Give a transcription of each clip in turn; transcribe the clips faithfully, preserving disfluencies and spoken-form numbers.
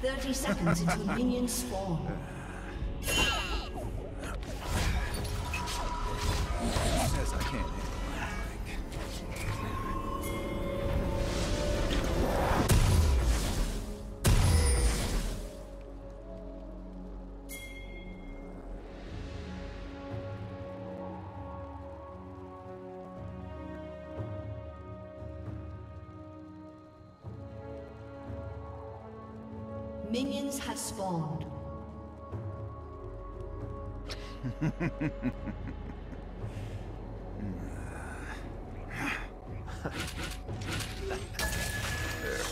thirty seconds until minions spawn. Yes, I can. Minions have spawned.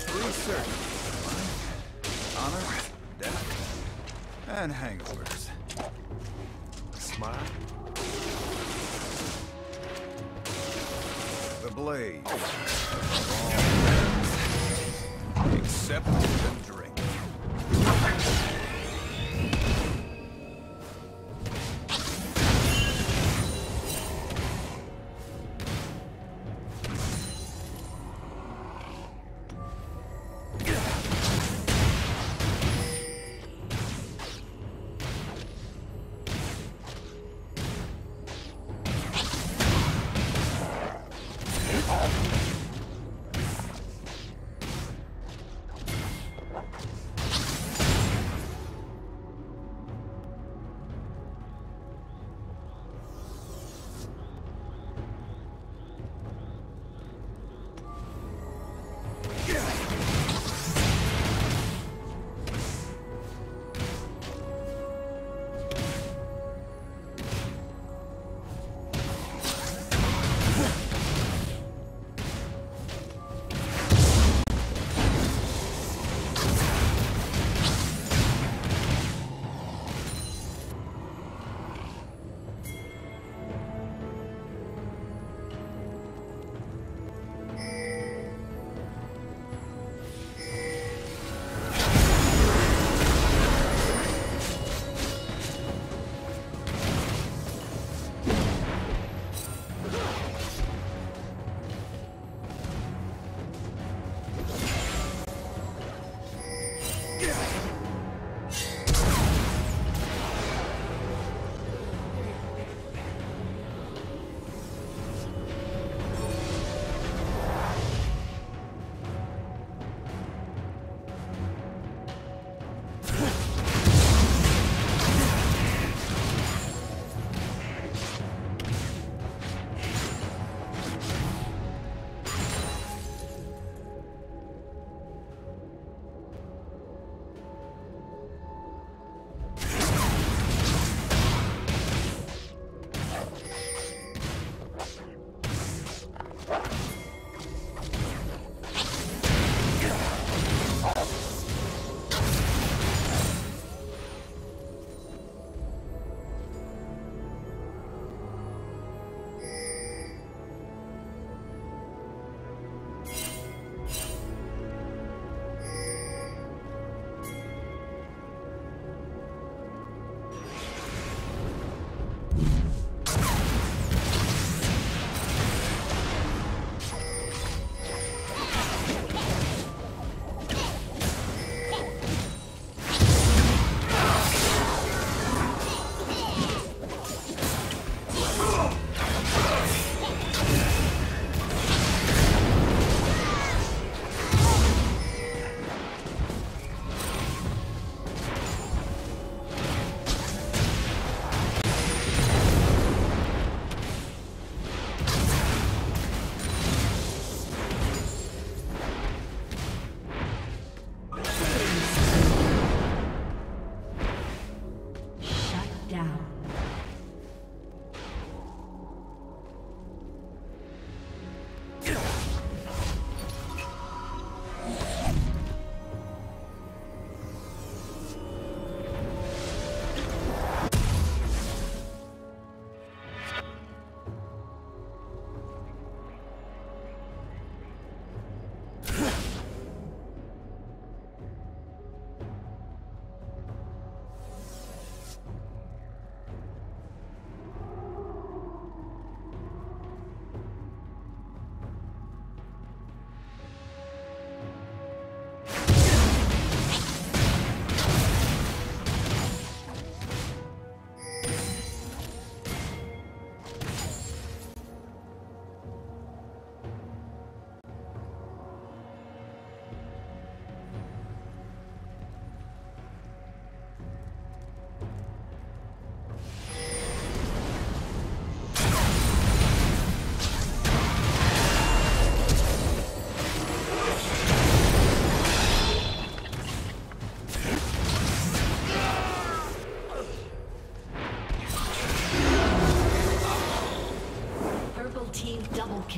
Research, honor, death, and hangovers. Smile. The blade. Oh. Except and drink.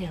kill.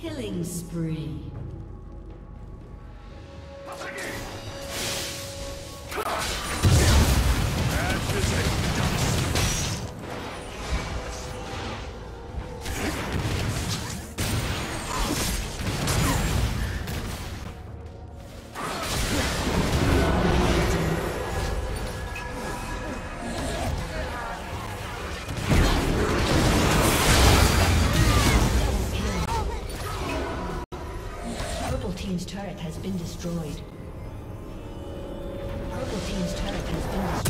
Killing spree. Team's turret has been destroyed. Purple team's turret has been destroyed.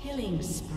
Killing spree.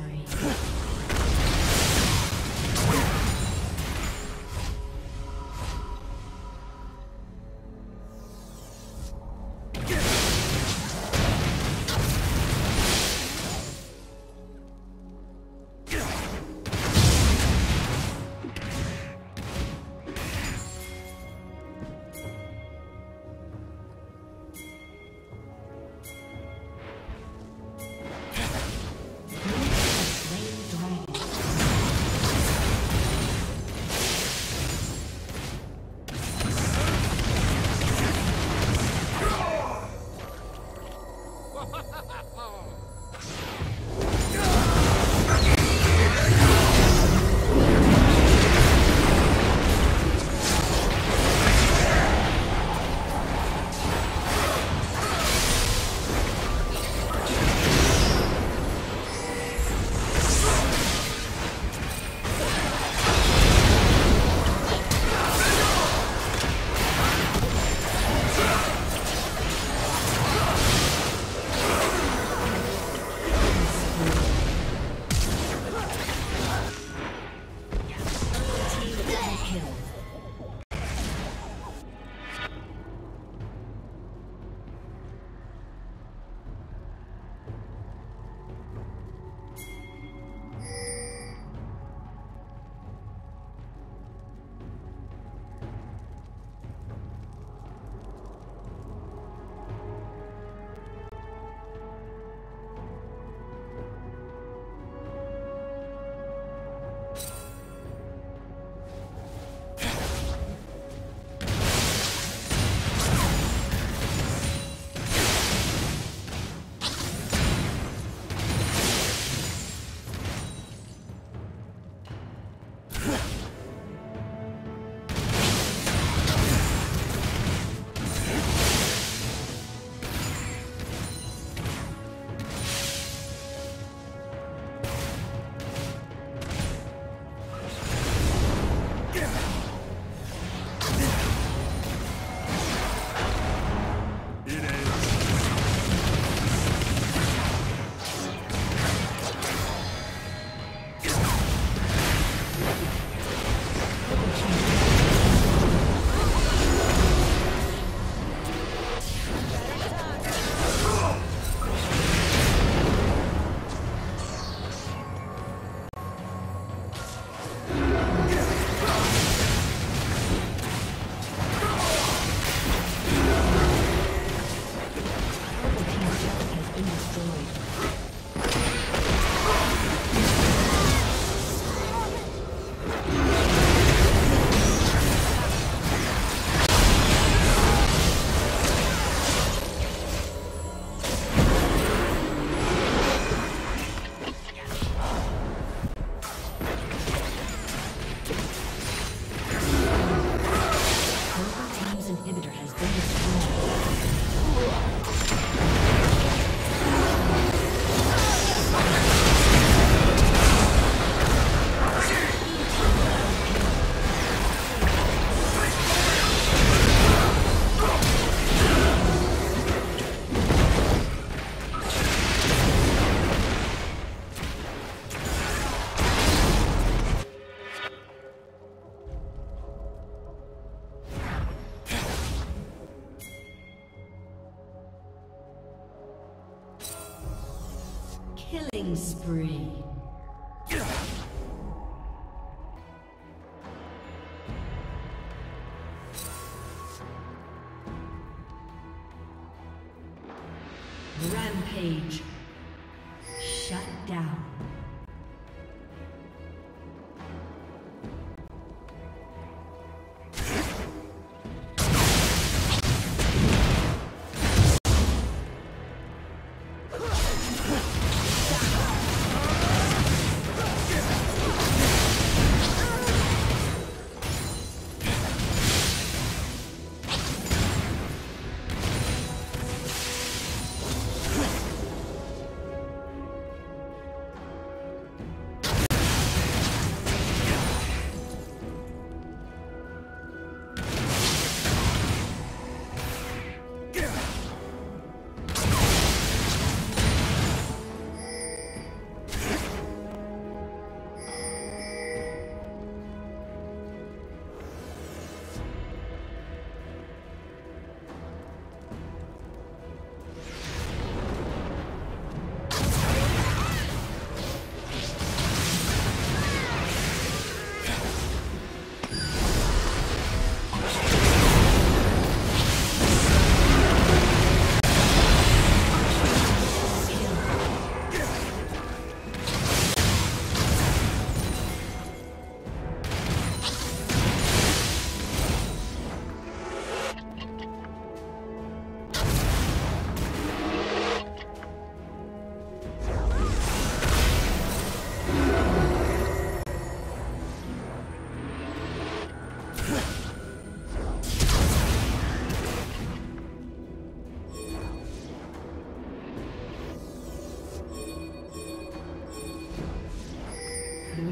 Killing spree. Rampage. Shut down. Blue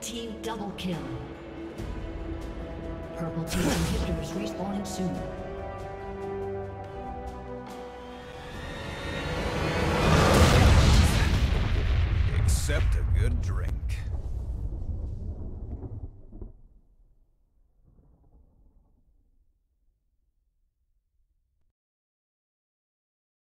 Team double kill. Purple team inhibitors respawning soon.